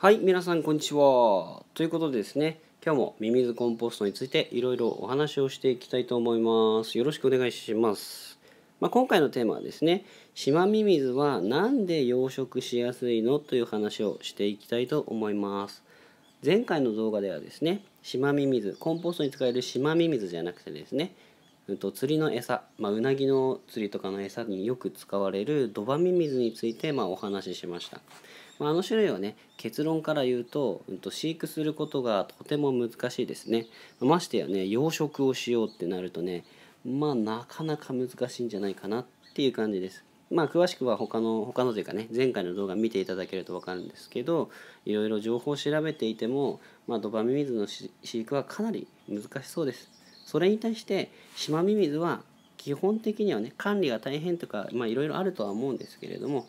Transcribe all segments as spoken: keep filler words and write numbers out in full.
はい、皆さんこんにちは。ということでですね、今日もミミズコンポストについていろいろお話をしていきたいと思います。よろしくお願いします。まあ、今回のテーマはですね、シマミミズはなんで養殖しやすいのという話をしていきたいと思います。前回の動画ではですね、シマミミズ、コンポストに使えるシマミミズじゃなくてですね、うん、と釣りの餌、まあ、うなぎの釣りとかの餌によく使われるドバミミズについてまあお話ししました。あの種類はね、結論から言うと、うん、と飼育することがとても難しいですね。ましてやね、養殖をしようってなるとね、まあなかなか難しいんじゃないかなっていう感じです。まあ詳しくは他の他のというかね、前回の動画見ていただけると分かるんですけど、いろいろ情報を調べていても、まあ、ドバミミズの飼育はかなり難しそうです。それに対してシマミミズは基本的にはね、管理が大変とか、まあいろいろあるとは思うんですけれども、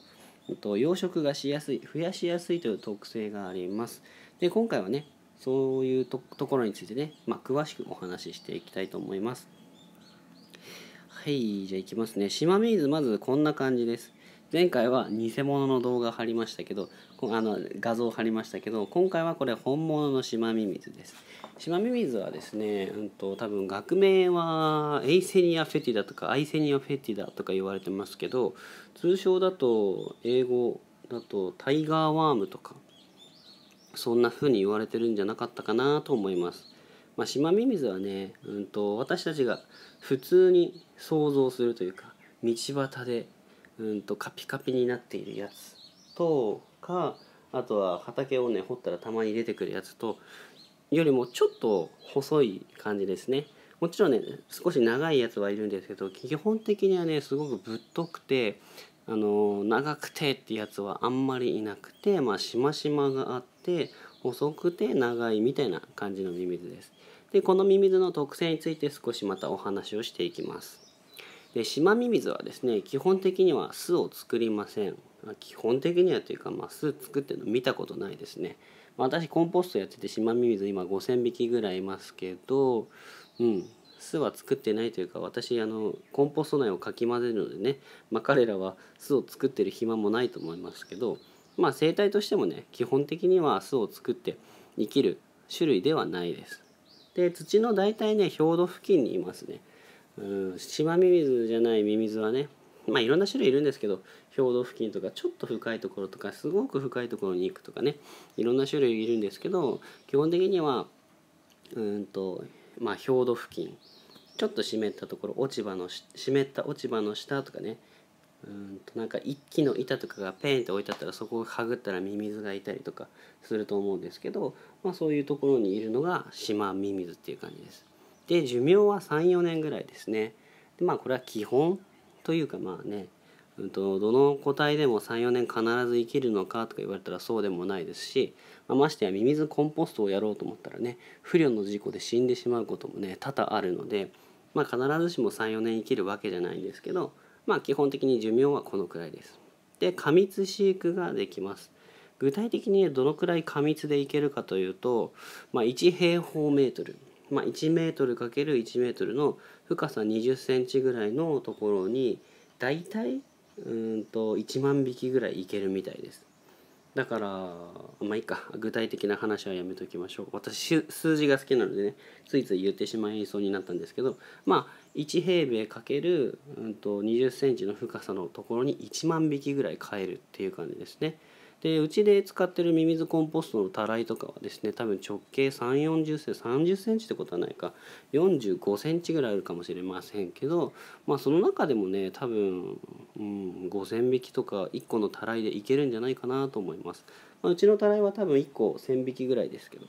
養殖がしやすい、増やしやすいという特性があります。で、今回はね、そういう と, ところについてね、まあ、詳しくお話ししていきたいと思います。はい、じゃあいきますね。シマミミズ、まずこんな感じです。前回は偽物の動画貼りましたけど、あの画像貼りましたけど、今回はこれ本物のシマミミズです。シマミミズはですね、うんと、多分学名はエイセニア・フェティダとかアイセニア・フェティダとか言われてますけど、通称だと英語だとタイガーワームとか、そんな風に言われてるんじゃなかったかなと思います。まあ、シマミミズはね、うんと、私たちが普通に想像するというか、道端でうんとカピカピになっているやつとか、あとは畑をね掘ったらたまに出てくるやつとよりもちょっと細い感じですね。もちろんね、少し長いやつはいるんですけど、基本的にはねすごくぶっとくて、あの長くてってやつはあんまりいなくて、まあしましまがあって細くて長いみたいな感じのミミズです。で、このミミズの特性について少しまたお話をしていきます。で、シマミミズはですね、基本的には巣を作りません。基本的にはというか、まあ、巣作ってるの見たことないですね。まあ、私コンポストやっててシマミミズ今ごせんびきぐらいいますけど、うん、巣は作ってないというか、私あのコンポスト内をかき混ぜるのでね、まあ、彼らは巣を作ってる暇もないと思いますけど、まあ、生態としてもね、基本的には巣を作って生きる種類ではないです。で、土の大体ね表土付近にいますね。うん、シマミミズじゃないミミズはね、まあいろんな種類いるんですけど、表土付近とかちょっと深いところとかすごく深いところに行くとかね、いろんな種類いるんですけど、基本的にはうんと、まあ、表土付近、ちょっと湿ったところ、落ち葉の湿った落ち葉の下とかね、うんと、なんか一気の板とかがペーンって置いてあったら、そこをはぐったらミミズがいたりとかすると思うんですけど、まあ、そういうところにいるのがシマミミズっていう感じです。で、寿命はさん、よねんぐらいですね。で、まあこれは基本というか、まあね、うんと、どの個体でもさん、よねん必ず生きるのかとか言われたらそうでもないですし、まあ、ましてやミミズコンポストをやろうと思ったらね、不慮の事故で死んでしまうこともね多々あるので、まあ、必ずしもさん、よねん生きるわけじゃないんですけど、まあ基本的に寿命はこのくらいです。で、過密飼育ができます。具体的にどのくらい過密でいけるかというと、まあ、いちへいほうメートル。まあ、いちメートルかけるいちメートルの深さにじゅっセンチぐらいのところに大体うんといちまんびきぐらいいけるみたいです。だからまあいいか、具体的な話はやめときましょう。私数字が好きなのでね、ついつい言ってしまいそうになったんですけど、まあいちへいべいかけるにじゅっセンチの深さのところにいちまんびきぐらい飼えるっていう感じですね。で、うちで使ってるミミズコンポストのたらいとかはですね、多分直径さん、よんじゅっセンチ、さんじゅっセンチってことはないか、よんじゅうごセンチぐらいあるかもしれませんけど、まあその中でもね、多分、うん、ごせんびきとかいっこのたらいでいけるんじゃないかなと思います。まあ、うちのたらいは多分いっこせんびきぐらいですけど、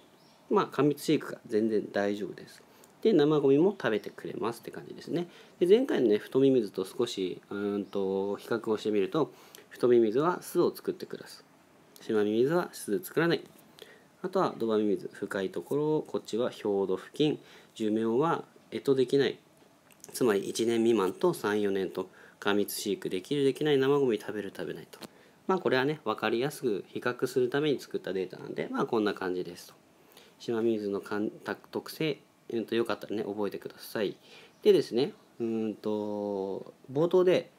まあ過密飼育が全然大丈夫です。で、生ゴミも食べてくれますって感じですね。で、前回のね、太ミミズと少しうんと比較をしてみると、太ミミズは巣を作ってください。シマミミズは巣作らない。あとはドバミミズ、深いところ、こっちは表土付近、寿命は干支できない。つまりいちねんみまんとさん、よねんと、過密飼育できるできない、生ゴミ食べる食べないと。まあこれはね、分かりやすく比較するために作ったデータなんで、まあこんな感じですと。シマミミズの特性、うんと、よかったらね、覚えてください。でですね、うんと、冒頭で、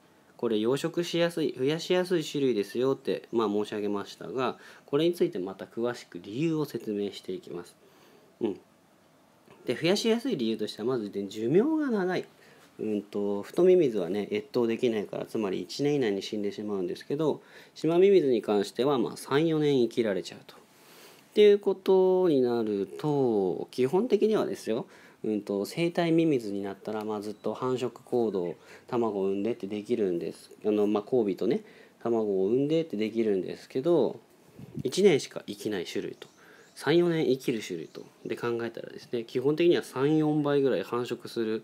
これ養殖しやすい、増やしやすい種類ですよって、まあ、申し上げましたが、これについてまた詳しく理由を説明していきます。うん、で増やしやすい理由としてはまず、ね、寿命が長い。うんと太ミミズはね越冬できないから、つまりいちねん以内に死んでしまうんですけど、シマミミズに関してはまあさんよねん生きられちゃうと。っていうことになると、基本的にはですよ、うんと生体ミミズになったら、まあずっと繁殖行動、卵を産んでってできるんです、あのまあ交尾とね卵を産んでってできるんですけど、いちねんしか生きない種類と。さんよねん生きる種類とで考えたらですね、基本的にはさんよんばいぐらい繁殖する、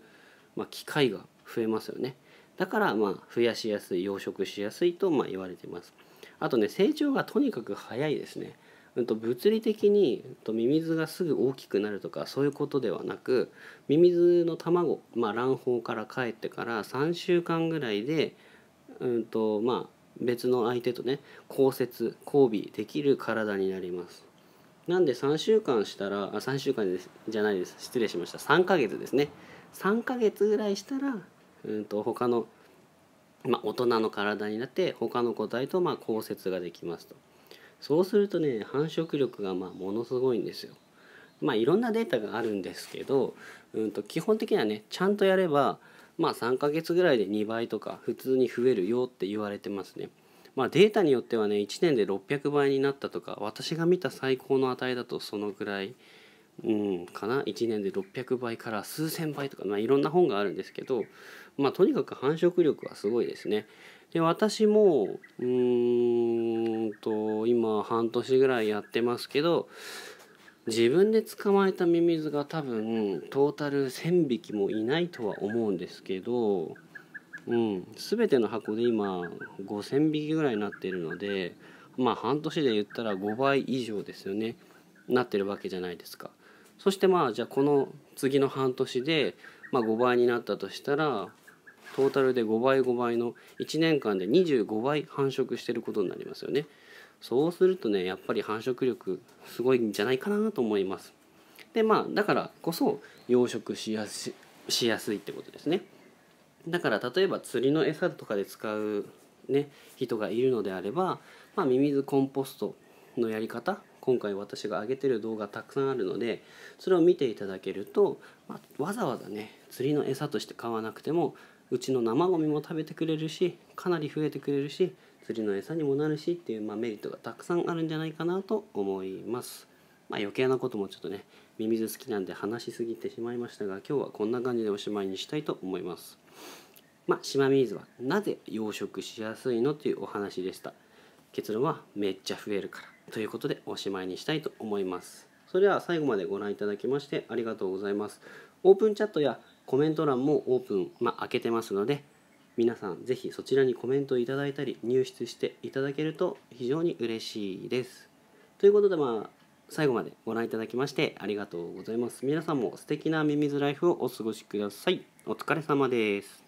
まあ、機会が増えますよね。だからまあ増やしやすい、養殖しやすいとまあ言われています。あとね、成長がとにかく早いですね。うんと物理的にミミズがすぐ大きくなるとかそういうことではなく、ミミズの卵、まあ、卵胞から帰ってからさんしゅうかんぐらいで、うんとまあ別の相手とね交接交尾できる体になります。なんでさんしゅうかんしたら、あ、さんしゅうかんですじゃないです。失礼しました。さんかげつですね。さんかげつぐらいしたら、うんと他の、まあ、大人の体になって、他の個体とまあ交接ができますと。そうするとね、繁殖力がまあものすごいんですよ。まあいろんなデータがあるんですけど、うんと基本的にはね、ちゃんとやれば、まあさんかげつぐらいでにばいとか普通に増えるよって言われてますね。まあデータによってはねいちねんでろっぴゃくばいになったとか、私が見た最高の値だとそのぐらい、うん、かな。いちねんでろっぴゃくばいから数千倍とか、まあ、いろんな本があるんですけど、まあ、とにかく繁殖力はすごいですね。で私もうーんと今半年ぐらいやってますけど、自分で捕まえたミミズが多分トータルせんびきもいないとは思うんですけど。うん、全ての箱で今ごせんびきぐらいになっているので、まあ半年で言ったらごばい以上ですよね、なってるわけじゃないですか。そしてまあじゃあこの次の半年で、まあ、ごばいになったとしたら、トータルでごばいごばいのいちねんかんでにじゅうごばい繁殖してることになりますよね。そうするとね、やっぱり繁殖力すごいんじゃないかなと思います。でまあだからこそ養殖しやすい、しやすいってことですね。だから例えば釣りの餌とかで使う、ね、人がいるのであれば、まあ、ミミズコンポストのやり方、今回私が上げてる動画たくさんあるので、それを見ていただけると、まあ、わざわざね釣りの餌として買わなくてもうちの生ゴミも食べてくれるし、かなり増えてくれるし、釣りの餌にもなるしっていう、まあ、メリットがたくさんあるんじゃないかなと思います。まあ余計なこともちょっとね、ミミズ好きなんで話しすぎてしまいましたが、今日はこんな感じでおしまいにしたいと思います。まあ、シマミミズはなぜ養殖しやすいのというお話でした。結論はめっちゃ増えるからということでおしまいにしたいと思います。それでは最後までご覧いただきましてありがとうございます。オープンチャットやコメント欄もオープン、まあ、開けてますので、皆さんぜひそちらにコメントいただいたり入室していただけると非常に嬉しいです。ということでまあ最後までご覧いただきましてありがとうございます。皆さんも素敵なミミズライフをお過ごしください。お疲れ様です。